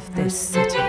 of this city.